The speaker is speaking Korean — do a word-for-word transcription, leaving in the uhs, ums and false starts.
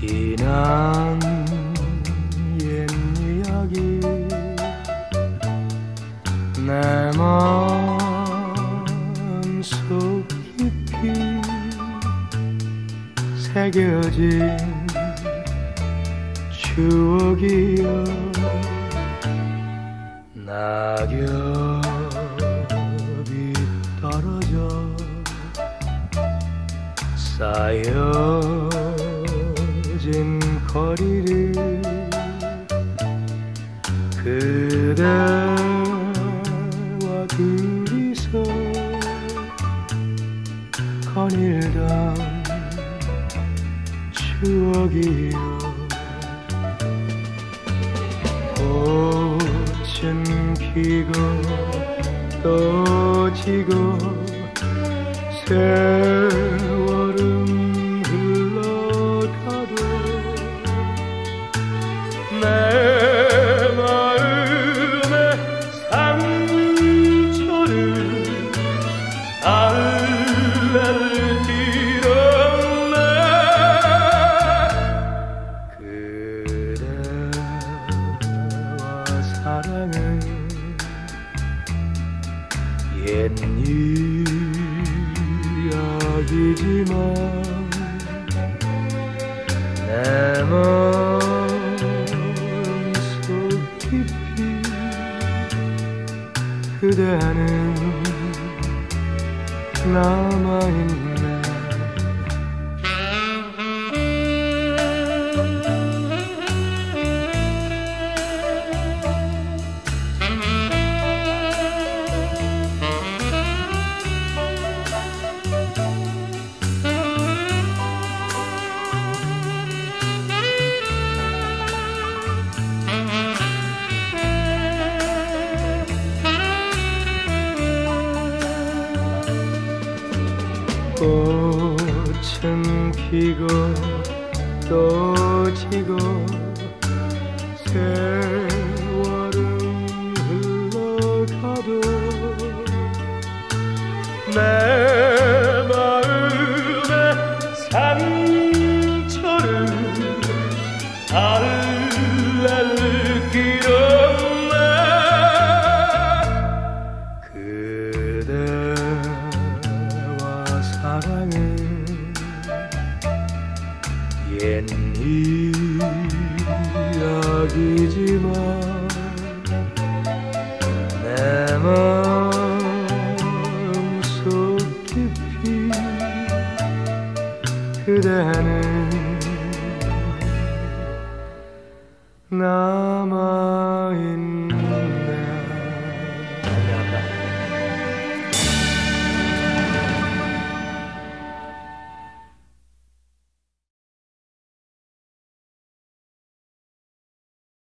지난 옛 이야기 내 마음속 깊이 새겨진 추억이여 낙엽이 떨어져 쌓여진 거리를 그대와 둘이서 거닐던 추억이여 꽃은 피고 또 지고 세월은 흘러가도 내 마음의 상처를 알레를 빌었네 그대와 사랑은 옛 이야기지만 내 마음속 깊이 그대는 남아있네 꽃은 피고 또 지고 세월은 흘러가도 내 마음의 상처를 알레를 길었네 그대와 사랑은 옛 이야기지만 내 마음속 깊이 그대는